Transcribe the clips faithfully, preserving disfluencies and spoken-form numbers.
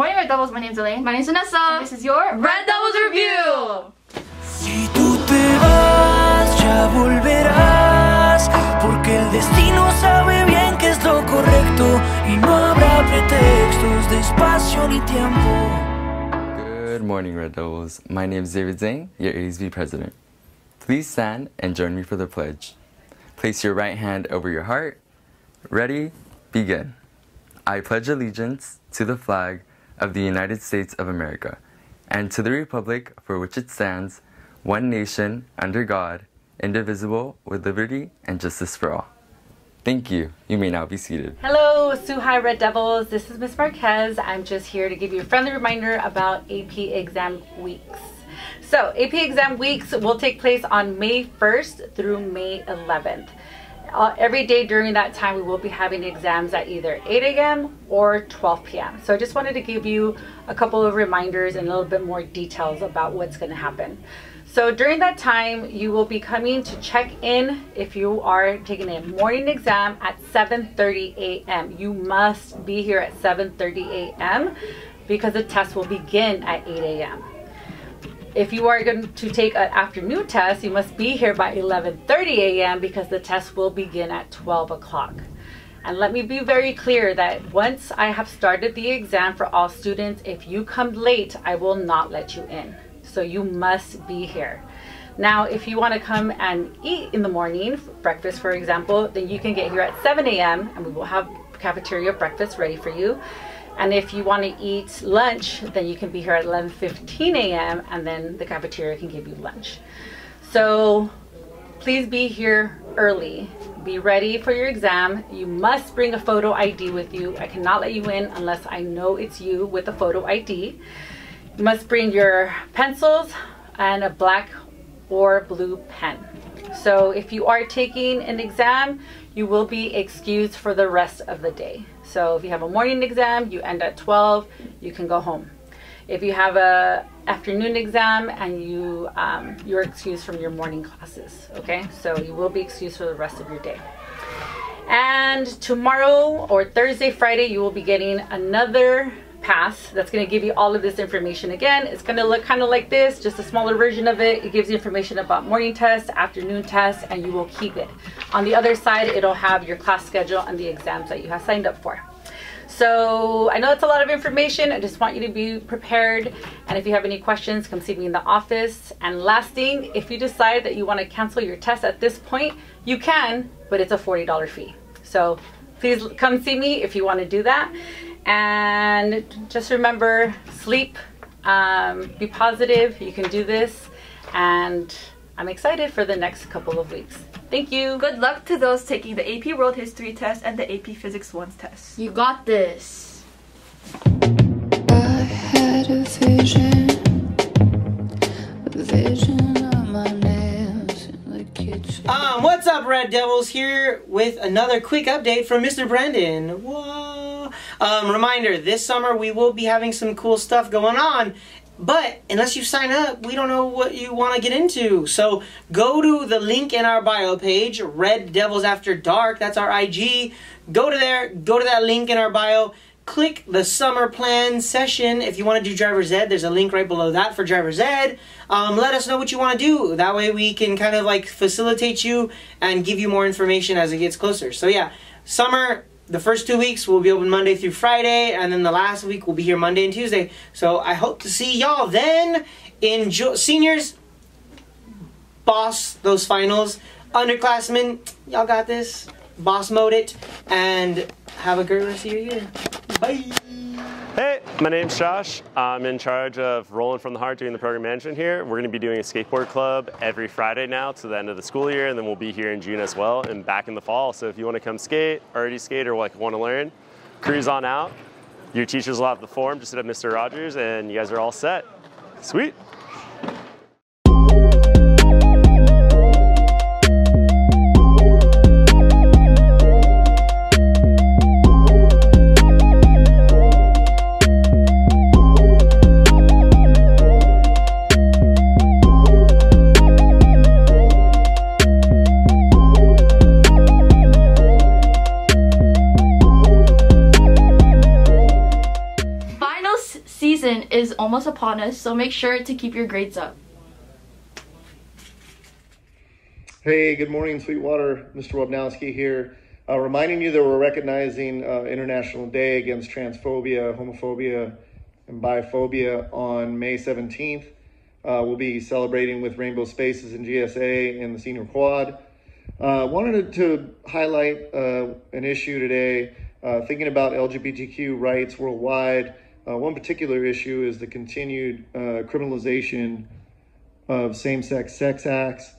morning, Red Devils. My name's Elaine. My name's Vanessa. And this is your Red Devils Review! Si tú te vas, ya volverás, porque el destino sabe bien que es lo correcto y no habrá pretextos de espacio ni tiempo. Good morning, Red Devils. My name is David Zeng, your A S B president. Please stand and join me for the pledge. Place your right hand over your heart. Ready? Begin. I pledge allegiance to the flag of the United States of America and to the republic for which it stands, one nation, under God, indivisible, with liberty and justice for all. Thank you. You may now be seated. Hello, Suhai Red Devils. This is Miss Marquez. I'm just here to give you a friendly reminder about A P exam weeks. So, A P exam weeks will take place on May first through May eleventh. Uh, every day during that time we will be having exams at either eight A M or twelve P M So I just wanted to give you a couple of reminders and a little bit more details about what's going to happen. So during that time you will be coming to check in if you are taking a morning exam at seven thirty A M You must be here at seven thirty A M because the test will begin at eight A M If you are going to take an afternoon test, you must be here by eleven thirty A M because the test will begin at twelve o'clock. And let me be very clear that once I have started the exam for all students, if you come late, I will not let you in. So you must be here. Now, if you want to come and eat in the morning, breakfast for example, then you can get here at seven A M and we will have cafeteria breakfast ready for you. And if you want to eat lunch, then you can be here at eleven fifteen A M and then the cafeteria can give you lunch. So please be here early. Be ready for your exam. You must bring a photo I D with you. I cannot let you in unless I know it's you with a photo I D. You must bring your pencils and a black or blue pen. So if you are taking an exam, you will be excused for the rest of the day. So if you have a morning exam, you end at twelve, you can go home. If you have a afternoon exam and you, um, you're excused from your morning classes, okay? So you will be excused for the rest of your day. And tomorrow or Thursday, Friday, you will be getting another pass that's going to give you all of this information again. It's going to look kind of like this, just a smaller version of it. It gives you information about morning tests, afternoon tests, and you will keep it. On the other side, it'll have your class schedule and the exams that you have signed up for. So I know it's a lot of information. I just want you to be prepared. And if you have any questions, come see me in the office. And last thing, if you decide that you want to cancel your test at this point, you can, but it's a forty dollar fee. So please come see me if you want to do that. And just remember, sleep, um, be positive, you can do this, and I'm excited for the next couple of weeks. Thank you. Good luck to those taking the A P World History test and the A P Physics one test. You got this. I had a vision, a vision of my nails in the kitchen. Um, what's up, Red Devils? Here with another quick update from Mister Brandon. Whoa. Um, reminder, this summer we will be having some cool stuff going on, but unless you sign up, we don't know what you want to get into. So go to the link in our bio page, Red Devils After Dark, that's our I G. Go to there, go to that link in our bio, click the summer plan session. If you want to do driver's ed, there's a link right below that for driver's ed. Um, let us know what you want to do. That way we can kind of like facilitate you and give you more information as it gets closer. So yeah, summer. The first two weeks will be open Monday through Friday, and then the last week will be here Monday and Tuesday. So I hope to see y'all then. Enjoy, seniors, boss those finals. Underclassmen, y'all got this. Boss mode it, and have a great rest of your year. Bye. Hey, my name's Josh. I'm in charge of Rolling from the Heart, doing the program management here. We're going to be doing a skateboard club every Friday now to the end of the school year, and then we'll be here in June as well and back in the fall. So if you want to come skate, already skate, or like want to learn, cruise on out. Your teachers will have the form. Just hit up Mister Rogers, and you guys are all set. Sweet. This season is almost upon us, so make sure to keep your grades up. Hey, good morning, Sweetwater. Mister Wobnowski here. Uh, reminding you that we're recognizing uh, International Day Against Transphobia, Homophobia, and Biphobia on May seventeenth. Uh, we'll be celebrating with Rainbow Spaces and G S A and the Senior Quad. I uh, wanted to highlight uh, an issue today, uh, thinking about L G B T Q rights worldwide. Uh, one particular issue is the continued uh, criminalization of same-sex sex acts.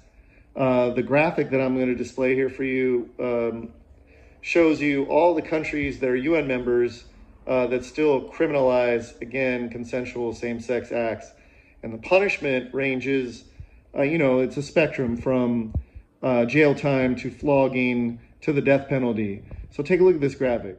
Uh, the graphic that I'm going to display here for you um, shows you all the countries that are U N members uh, that still criminalize, again, consensual same-sex acts. And the punishment ranges, uh, you know, it's a spectrum from uh, jail time to flogging to the death penalty. So take a look at this graphic.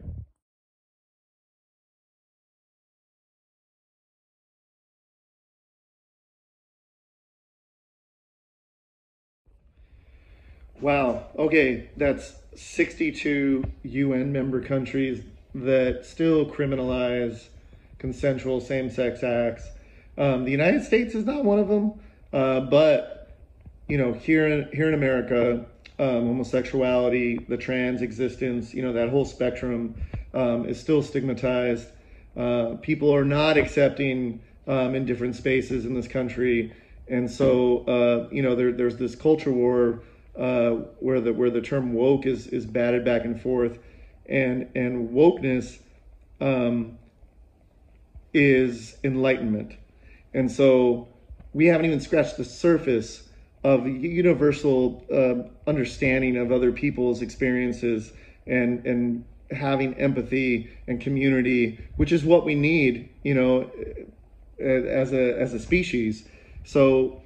Wow, okay, that's sixty-two U N member countries that still criminalize consensual same-sex acts. Um, the United States is not one of them, uh, but, you know, here in, here in America, um, homosexuality, the trans existence, you know, that whole spectrum um, is still stigmatized. Uh, people are not accepting um, in different spaces in this country. And so, uh, you know, there, there's this culture war uh, where the where the term woke is, is batted back and forth. And, and wokeness um, is enlightenment. And so we haven't even scratched the surface of universal uh, understanding of other people's experiences and, and having empathy and community, which is what we need, you know, as a, as a species. So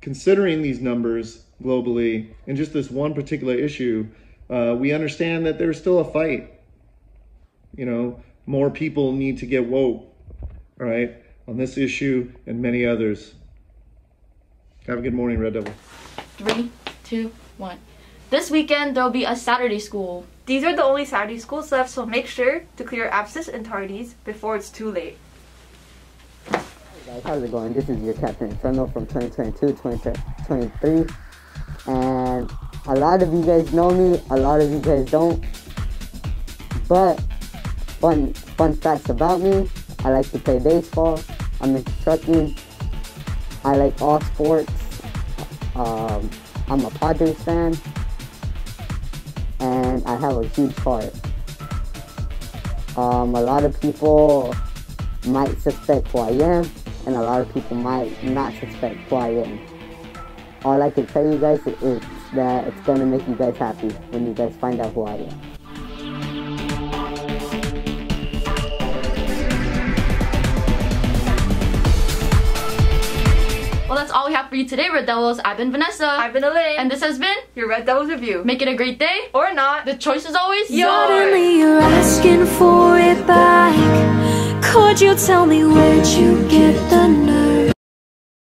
considering these numbers globally and just this one particular issue, uh, we understand that there's still a fight. You know, more people need to get woke, all right? On this issue and many others. Have a good morning, Red Devil. Three, two, one. This weekend, there'll be a Saturday school. These are the only Saturday schools left, so make sure to clear absences and tardies before it's too late. Hey guys, how's it going? This is your Captain Inferno from twenty twenty-two to twenty twenty-three. And a lot of you guys know me, a lot of you guys don't. But fun, fun facts about me. I like to play baseball. I'm into trucking. I like all sports. Um, I'm a Padres fan. And I have a huge heart. Um, a lot of people might suspect who I am, and a lot of people might not suspect who I am. All I can tell you guys is that it's gonna make you guys happy when you guys find out who I am. Well, that's all we have for you today, Red Devils. I've been Vanessa. I've been Elaine. And this has been your Red Devils Review. Make it a great day. Or not. The choice is always yours. Suddenly you're asking for it back. Could you tell me where'd you get the